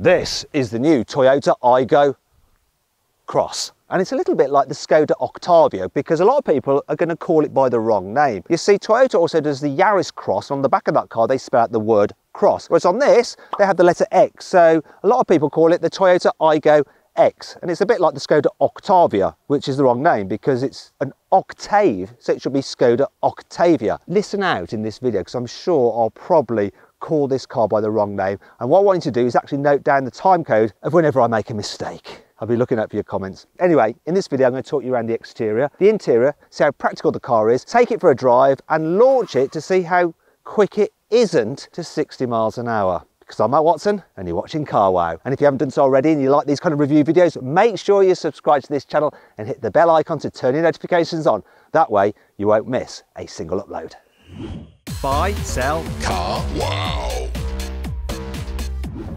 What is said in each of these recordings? This is the new Toyota Aygo Cross. And it's a little bit like the Škoda Octavia because a lot of people are going to call it by the wrong name. You see, Toyota also does the Yaris Cross. On the back of that car, they spell out the word Cross. Whereas on this, they have the letter X. So a lot of people call it the Toyota Aygo X. And it's a bit like the Škoda Octavia, which is the wrong name because it's an octave. So it should be Škoda Octavia. Listen out in this video because I'm sure I'll probably call this car by the wrong name. And what I want you to do is actually note down the time code of whenever I make a mistake. I'll be looking out for your comments. Anyway, in this video, I'm going to talk you around the exterior, the interior, see how practical the car is, take it for a drive and launch it to see how quick it isn't to 60 miles an hour. Because I'm Mat Watson and you're watching Carwow. And if you haven't done so already and you like these kind of review videos, make sure you subscribe to this channel and hit the bell icon to turn your notifications on. That way you won't miss a single upload. Buy, sell, Carwow.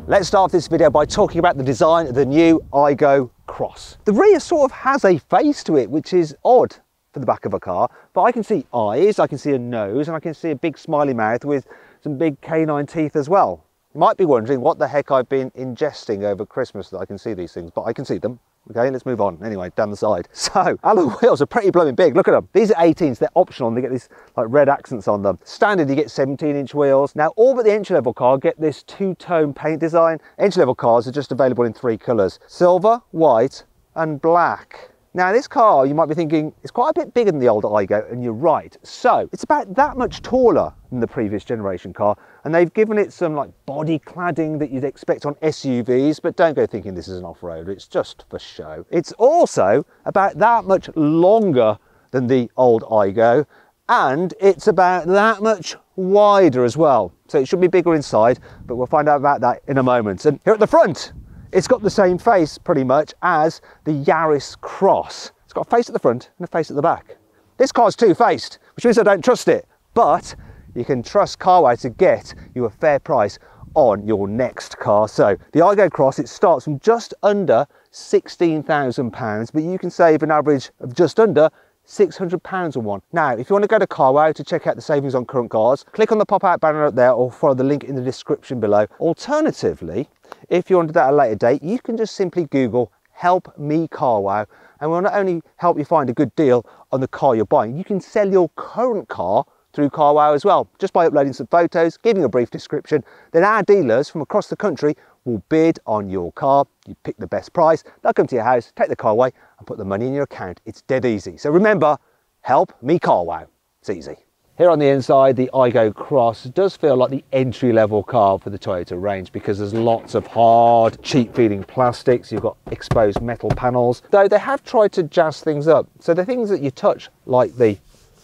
Let's start this video by talking about the design of the new Aygo Cross. The rear sort of has a face to it, which is odd for the back of a car, but I can see eyes, I can see a nose, and I can see a big smiley mouth with some big canine teeth as well. You might be wondering what the heck I've been ingesting over Christmas that I can see these things, but I can see them. Okay, let's move on. Anyway, down the side. So, alloy wheels are pretty blooming big. Look at them. These are 18s. They're optional and they get these like red accents on them. Standard, you get 17-inch wheels. Now, all but the entry-level car get this two-tone paint design. Entry-level cars are just available in three colours. Silver, white and black. Now, this car, you might be thinking, it's quite a bit bigger than the older Aygo, and you're right. So, it's about that much taller than the previous generation car, and they've given it some like body cladding that you'd expect on SUVs, but don't go thinking this is an off-road, it's just for show. It's also about that much longer than the old Aygo, and it's about that much wider as well. So, it should be bigger inside, but we'll find out about that in a moment. And here at the front, it's got the same face pretty much as the Yaris Cross. It's got a face at the front and a face at the back. This car's two-faced, which means I don't trust it, but you can trust Carwow to get you a fair price on your next car. So the Aygo Cross, it starts from just under £16,000, but you can save an average of just under £600 on one. Now, if you want to go to Carwow to check out the savings on current cars, click on the pop-out banner up there or follow the link in the description below. Alternatively, if you want to do that at a later date, you can just simply Google "Help Me Carwow" and we'll not only help you find a good deal on the car you're buying, you can sell your current car through Carwow as well, just by uploading some photos, giving a brief description. Then our dealers from across the country will bid on your car. You pick the best price, they'll come to your house, take the car away and put the money in your account. It's dead easy. So remember, help me Carwow. It's easy. Here on the inside, the Aygo Cross does feel like the entry-level car for the Toyota range because there's lots of hard, cheap-feeling plastics. You've got exposed metal panels, though they have tried to jazz things up. So the things that you touch, like the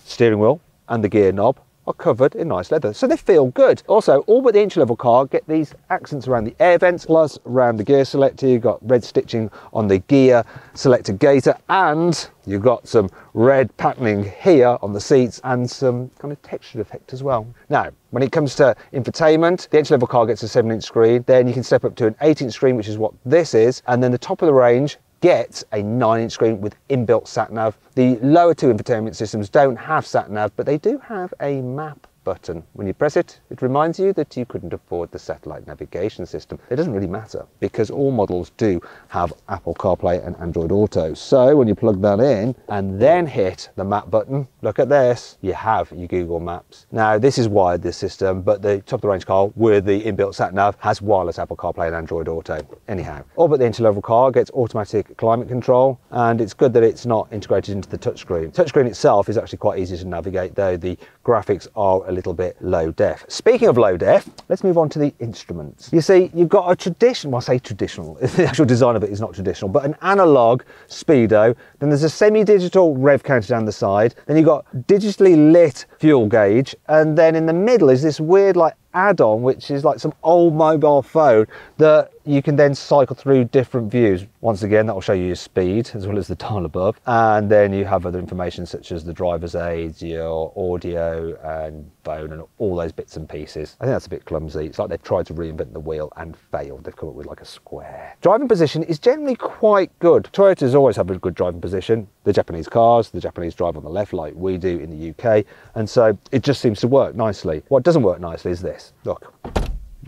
steering wheel and the gear knob, are covered in nice leather, so they feel good. Also, all but the entry-level car get these accents around the air vents, plus around the gear selector. You've got red stitching on the gear selector gaiter, and you've got some red patterning here on the seats and some kind of textured effect as well. Now, when it comes to infotainment, the entry-level car gets a 7-inch screen, then you can step up to an 8-inch screen, which is what this is, and then the top of the range gets a 9-inch screen with inbuilt sat-nav. The lower two infotainment systems don't have sat-nav, but they do have a map button. When you press it, it reminds you that you couldn't afford the satellite navigation system. It doesn't really matter because all models do have Apple CarPlay and Android Auto. So when you plug that in and then hit the map button, look at this, you have your Google Maps. Now this is wired, this system, but the top of the range car with the inbuilt sat-nav has wireless Apple CarPlay and Android Auto. Anyhow, all but the entry-level car gets automatic climate control, and it's good that it's not integrated into the touchscreen. Touchscreen itself is actually quite easy to navigate, though the graphics are a little bit low def. Speaking of low def, let's move on to the instruments. You see, you've got a traditional, well, I say traditional, the actual design of it is not traditional, but an analog speedo. Then there's a semi-digital rev counter down the side. Then you've got digitally lit fuel gauge. And then in the middle is this weird like add-on, which is like some old mobile phone that you can then cycle through different views. Once again, that will show you your speed as well as the dial above, and then you have other information such as the driver's aids, your audio and phone and all those bits and pieces. I think that's a bit clumsy. It's like they've tried to reinvent the wheel and failed. They've come up with like a square. Driving position is generally quite good. Toyota's always have a good driving position. The Japanese cars, the Japanese drive on the left like we do in the UK, and so it just seems to work nicely. What doesn't work nicely is this. Look,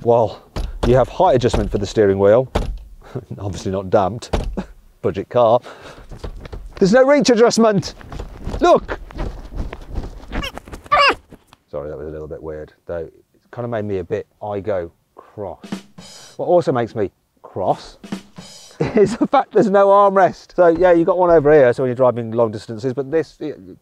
well, You have height adjustment for the steering wheel, obviously not damped, budget car. There's no reach adjustment, look. Sorry, that was a little bit weird, though it kind of made me a bit Aygo Cross. What also makes me cross is the fact there's no armrest. So yeah, you've got one over here, so when you're driving long distances, but this, then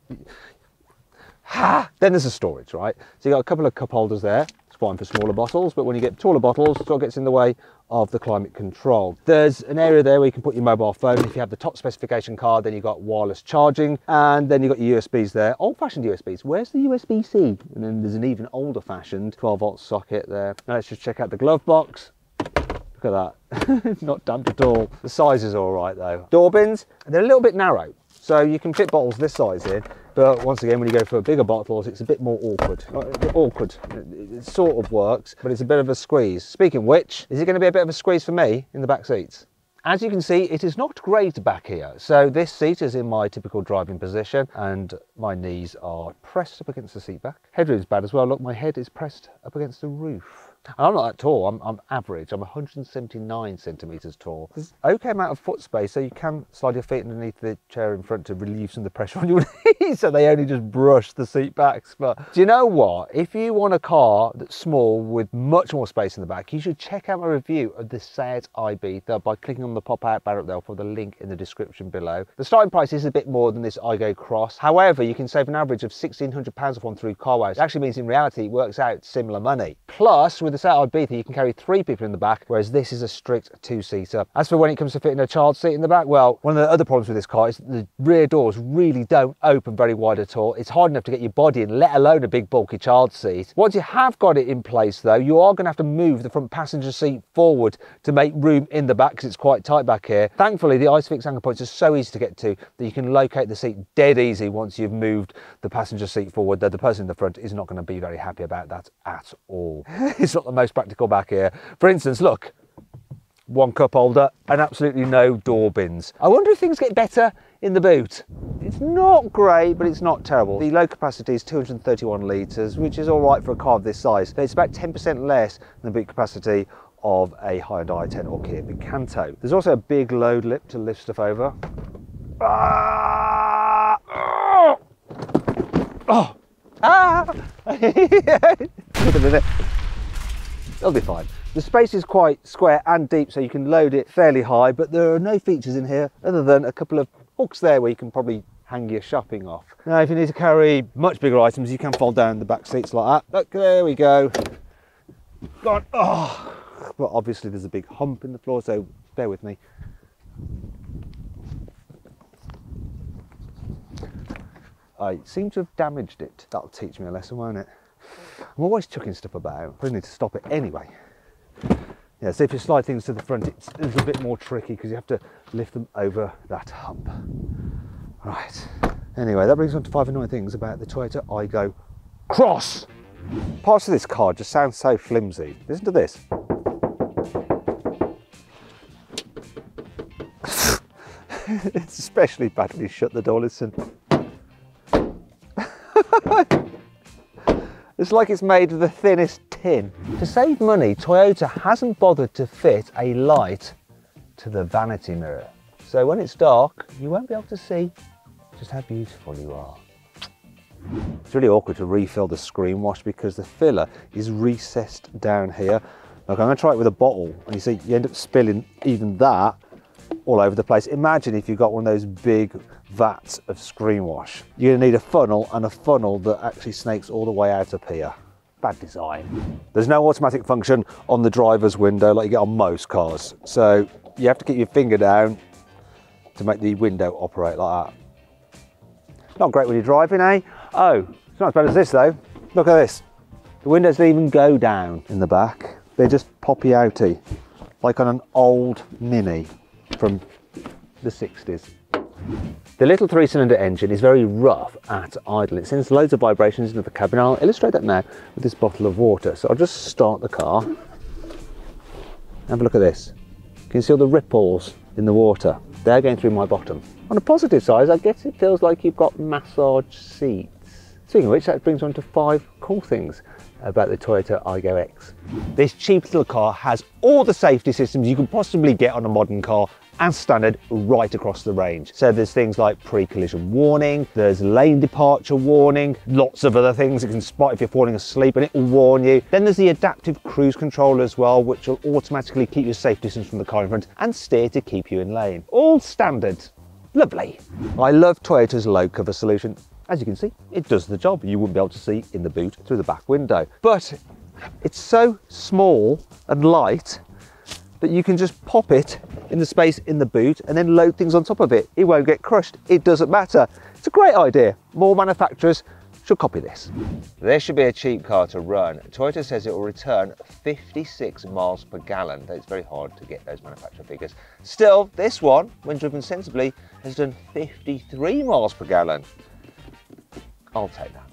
there's the storage, right? So you've got a couple of cup holders there, it's fine for smaller bottles, but when you get taller bottles, it sort of gets in the way of the climate control. There's an area there where you can put your mobile phone. If you have the top specification card, then you've got wireless charging, and then you've got your USBs there, old-fashioned USBs. Where's the USB-C? And then there's an even older-fashioned 12-volt socket there. Now let's just check out the glove box. Look at that, it's not damped at all. The size is all right though. Door bins, they're a little bit narrow, so you can fit bottles this size in, but once again, when you go for bigger bottles, it's a bit more awkward. It sort of works, but it's a bit of a squeeze. Speaking of which, is it going to be a bit of a squeeze for me in the back seats? As you can see, it is not great back here. So this seat is in my typical driving position, and my knees are pressed up against the seat back. Headroom's bad as well. Look, my head is pressed up against the roof. And I'm not that tall, I'm average. I'm 179 centimeters tall. There's an okay amount of foot space, so you can slide your feet underneath the chair in front to relieve some of the pressure on your knees, so they only just brush the seat backs. But do you know what? If you want a car that's small with much more space in the back, you should check out my review of the Seat Ibiza by clicking on the pop-out banner up there for the link in the description below. The starting price is a bit more than this Aygo Cross. However, you can save an average of £1,600 off one through Carwow. It actually means in reality it works out similar money. Plus, with the Seat Ibiza, you can carry 3 people in the back, whereas this is a strict 2-seater. As for when it comes to fitting a child seat in the back, well, one of the other problems with this car is that the rear doors really don't open very wide at all. It's hard enough to get your body in, let alone a big bulky child seat. Once you have got it in place though, you are going to have to move the front passenger seat forward to make room in the back, because it's quite tight back here. Thankfully, the IceFix anchor points are so easy to get to that you can locate the seat dead easy once you've moved the passenger seat forward, though the person in the front is not going to be very happy about that at all. It's not the most practical back here. For instance, look, one cup holder and absolutely no door bins. I wonder if things get better in the boot. It's not great, but it's not terrible. The load capacity is 231 litres, which is all right for a car of this size. It's about 10% less than the boot capacity of a Hyundai i10 or Kia Picanto. There's also a big load lip to lift stuff over. It'll be fine. The space is quite square and deep, so you can load it fairly high, but there are no features in here other than a couple of hooks there where you can probably hang your shopping off. Now, if you need to carry much bigger items, you can fold down the back seats like that. Look, there we go. God, oh. Well, obviously there's a big hump in the floor, so bear with me. I seem to have damaged it. That'll teach me a lesson, won't it? I'm always chucking stuff about. I probably need to stop it anyway. Yeah, so if you slide things to the front, it's a bit more tricky because you have to lift them over that hump. Right. Anyway, that brings on to 5 annoying things about the Toyota Aygo Cross. Parts of this car just sound so flimsy. Listen to this. It's especially badly shut the door, listen. It's like it's made of the thinnest tin. To save money, Toyota hasn't bothered to fit a light to the vanity mirror. So when it's dark, you won't be able to see just how beautiful you are. It's really awkward to refill the screen wash because the filler is recessed down here. Look, I'm going to try it with a bottle, and you see, you end up spilling even that all over the place. Imagine if you've got one of those big vats of screen wash. You're going to need a funnel, and a funnel that actually snakes all the way out up here. Bad design. There's no automatic function on the driver's window like you get on most cars. So you have to keep your finger down to make the window operate like that. Not great when you're driving, eh? Oh, it's not as bad as this though. Look at this. The windows don't even go down in the back. They're just poppy outy, like on an old Mini from the 60s. The little 3-cylinder engine is very rough at idle. It sends loads of vibrations into the cabin. I'll illustrate that now with this bottle of water. So I'll just start the car. Have a look at this. You can see all the ripples in the water. They're going through my bottom. On a positive side, I guess it feels like you've got massage seats. Speaking of which, that brings on to 5 cool things about the Toyota Aygo X. This cheap little car has all the safety systems you can possibly get on a modern car and standard right across the range. So there's things like pre-collision warning, there's lane departure warning, lots of other things. It can spot if you're falling asleep and it will warn you. Then there's the adaptive cruise control as well, which will automatically keep your safe distance from the car in front and steer to keep you in lane. All standard. Lovely. I love Toyota's low cover solution. As you can see, it does the job. You wouldn't be able to see in the boot through the back window. But it's so small and light that you can just pop it in the space in the boot and then load things on top of it. It won't get crushed. It doesn't matter. It's a great idea. More manufacturers should copy this. There should be a cheap car to run. Toyota says it will return 56 miles per gallon, though it's very hard to get those manufacturer figures. Still, this one, when driven sensibly, has done 53 miles per gallon. I'll take that.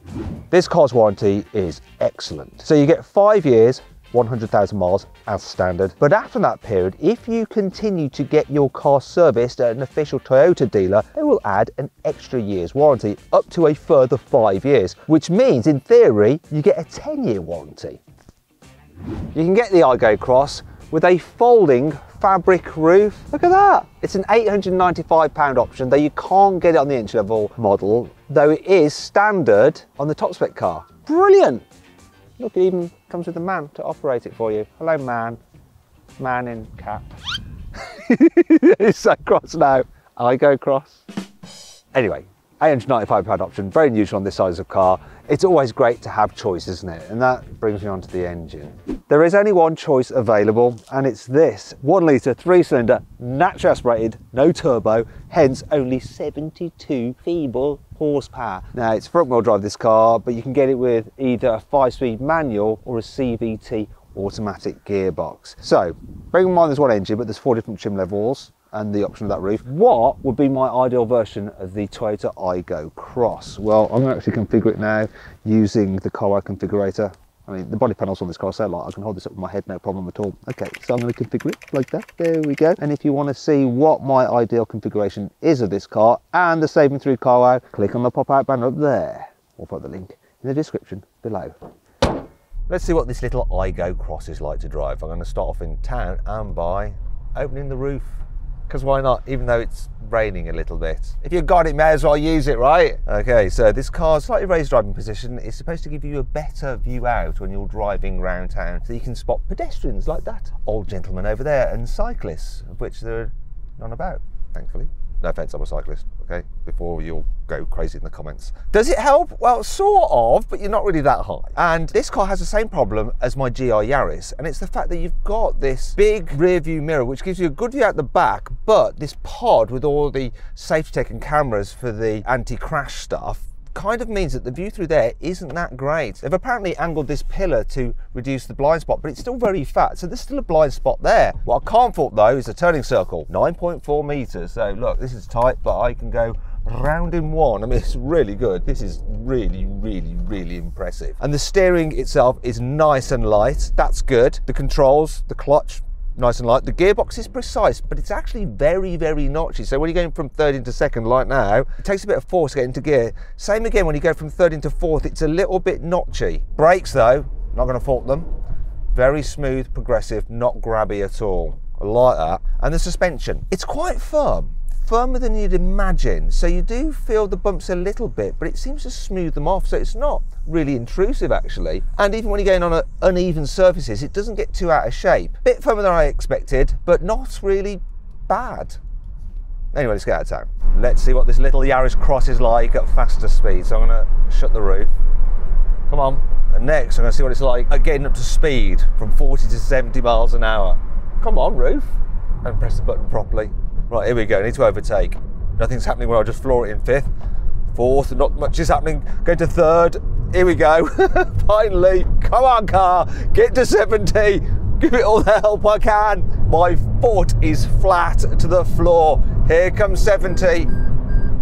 This car's warranty is excellent. So you get 5 years, 100,000 miles as standard. But after that period, if you continue to get your car serviced at an official Toyota dealer, they will add an extra year's warranty up to a further 5 years, which means in theory, you get a 10-year warranty. You can get the Aygo Cross with a folding fabric roof. Look at that. It's an £895 option, though you can't get it on the entry-level model, though it is standard on the top-spec car. Brilliant. Look, it even comes with a man to operate it for you. Hello, man. Man in cap. It's so cross now. Aygo Cross. Anyway, £895 option, very unusual on this size of car. It's always great to have choice, isn't it? And that brings me on to the engine. There is only one choice available, and it's this. 1 litre, 3-cylinder, naturally aspirated, no turbo, hence only 72 feeble horsepower. Now, it's front-wheel drive, this car, but you can get it with either a 5-speed manual or a CVT automatic gearbox. So, bearing in mind there's one engine, but there's 4 different trim levels, and the option of that roof. What would be my ideal version of the Toyota Aygo Cross? Well, I'm gonna actually configure it now using the Carwow configurator. I mean, the body panels on this car are so light, I can hold this up with my head, no problem at all. Okay, so I'm gonna configure it like that, there we go. And if you wanna see what my ideal configuration is of this car and the saving through Carwow, click on the pop-out banner up there, or put the link in the description below. Let's see what this little Aygo Cross is like to drive. I'm gonna start off in town and by opening the roof. Because why not, even though it's raining a little bit. If you've got it, may as well use it, right? Okay, so this car's slightly raised driving position is supposed to give you a better view out when you're driving round town, so you can spot pedestrians like that old gentleman over there and cyclists, of which there are none about, thankfully. No offence, I'm a cyclist, okay? Before you'll go crazy in the comments. Does it help? Well, sort of, but you're not really that high. And this car has the same problem as my GR Yaris, and it's the fact that you've got this big rear view mirror, which gives you a good view out the back, but this pod with all the safety tech and cameras for the anti-crash stuff kind of means that the view through there isn't that great. They've apparently angled this pillar to reduce the blind spot, but it's still very fat, so there's still a blind spot there. What I can't fault though is the turning circle, 9.4 meters. So look, this is tight, but I can go round in one. I mean, it's really good. This is really, really, really impressive. And the steering itself is nice and light. That's good. The controls, the clutch, nice and light. The gearbox is precise, but it's actually very, very notchy. So when you're going from third into second, like now, it takes a bit of force to get into gear. Same again when you go from third into fourth, it's a little bit notchy. Brakes though, not gonna fault them. Very smooth, progressive, not grabby at all. I like that. And the suspension, it's quite firm. Firmer than you'd imagine. So you do feel the bumps a little bit, but it seems to smooth them off. So it's not really intrusive actually. And even when you're going on uneven surfaces, it doesn't get too out of shape. Bit firmer than I expected, but not really bad. Anyway, let's get out of town. Let's see what this little Yaris Cross is like at faster speed. So I'm gonna shut the roof. Come on. And next, I'm gonna see what it's like at getting up to speed from 40 to 70 miles an hour. Come on, roof. And press the button properly. Right, here we go, need to overtake. Nothing's happening where I'll just floor it in fifth, fourth, not much is happening. Go to third, here we go. Finally, come on car, get to 70. Give it all the help I can. My foot is flat to the floor. Here comes 70.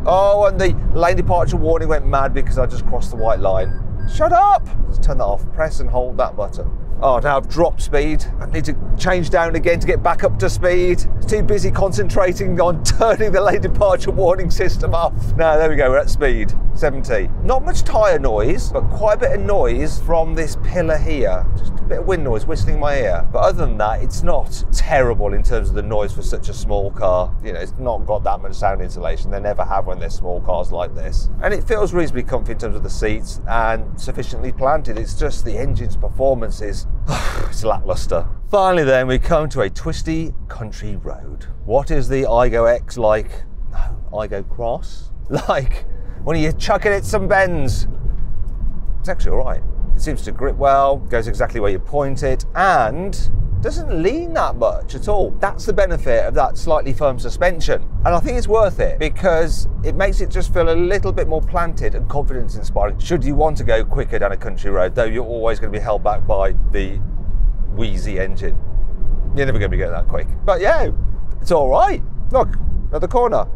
Oh, and the lane departure warning went mad because I just crossed the white line. Shut up! Let's turn that off, press and hold that button. Oh, now I've dropped speed. I need to change down again to get back up to speed. It's too busy concentrating on turning the lane departure warning system off. No, there we go, we're at speed, 70. Not much tyre noise, but quite a bit of noise from this pillar here. Just a bit of wind noise whistling in my ear. But other than that, it's not terrible in terms of the noise for such a small car. You know, it's not got that much sound insulation. They never have when they're small cars like this. And it feels reasonably comfy in terms of the seats and sufficiently planted. It's just the engine's performance is it's lackluster. Finally then, we come to a twisty country road. What is the Aygo X like? No, Aygo Cross? Like when you're chucking it some bends. It's actually all right. It seems to grip well, goes exactly where you point it, and doesn't lean that much at all. That's the benefit of that slightly firm suspension. And I think it's worth it because it makes it just feel a little bit more planted and confidence inspiring. Should you want to go quicker down a country road, though you're always going to be held back by the wheezy engine. You're never going to be going that quick. But yeah, it's all right. Look, another corner.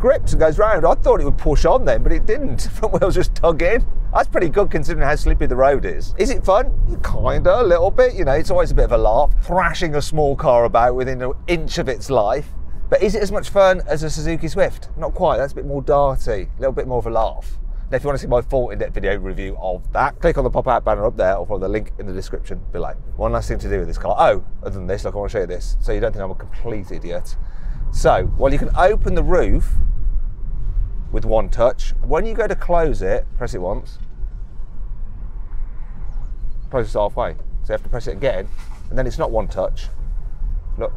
Grips and goes round. I thought it would push on then, but it didn't. Front wheels just dug in. That's pretty good considering how slippy the road is. Is it fun? Kinda, a little bit. You know, it's always a bit of a laugh, thrashing a small car about within an inch of its life. But is it as much fun as a Suzuki Swift? Not quite, that's a bit more darty, a little bit more of a laugh. Now, if you want to see my full in-depth video review of that, click on the pop-out banner up there or follow the link in the description below. One last thing to do with this car. Oh, other than this, look, I want to show you this, so you don't think I'm a complete idiot. So, while you can open the roof with one touch, when you go to close it, press it once, close it halfway. So you have to press it again, and then it's not one touch. Look,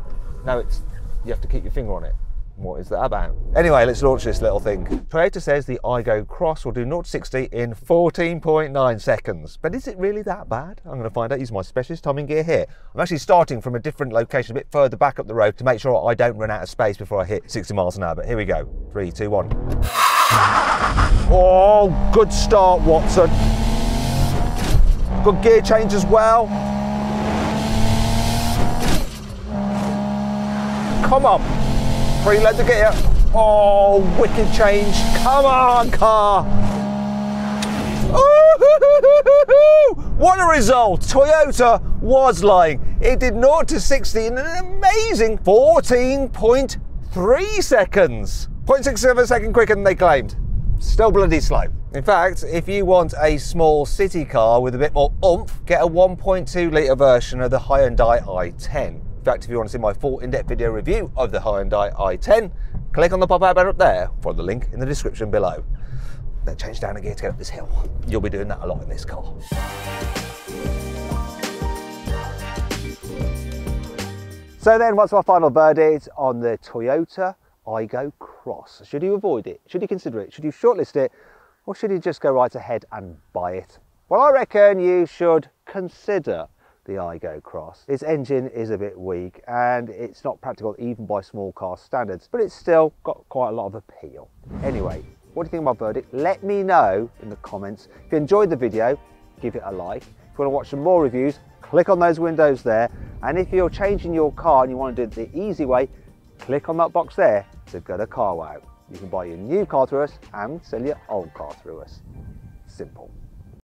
now it's, you have to keep your finger on it. What is that about? Anyway, let's launch this little thing. Toyota says the Aygo Cross will do 0-60 in 14.9 seconds. But is it really that bad? I'm going to find out using my specialist timing gear here. I'm actually starting from a different location, a bit further back up the road to make sure I don't run out of space before I hit 60 miles an hour. But here we go. 3, 2, 1. Oh, good start, Watson. Good gear change as well. Come on. Free load to get here. Oh, wicked change. Come on, car. Ooh, what a result. Toyota was lying. It did 0-60 in an amazing 14.3 seconds. 0.6 of a second quicker than they claimed. Still bloody slow. In fact, if you want a small city car with a bit more oomph, get a 1.2 litre version of the Hyundai i10. In fact, if you want to see my full in-depth video review of the Hyundai i10, click on the pop-out banner up there for the link in the description below. Now change down a gear to get up this hill. You'll be doing that a lot in this car. So then, what's my final verdict on the Toyota Aygo Cross? Should you avoid it? Should you consider it? Should you shortlist it? Or should you just go right ahead and buy it? Well, I reckon you should consider the Aygo Cross. Its engine is a bit weak and it's not practical even by small car standards, but it's still got quite a lot of appeal. Anyway, what do you think of my verdict? Let me know in the comments. If you enjoyed the video, give it a like. If you want to watch some more reviews, click on those windows there. And if you're changing your car and you want to do it the easy way, click on that box there to go to Carwow. You can buy your new car through us and sell your old car through us. Simple.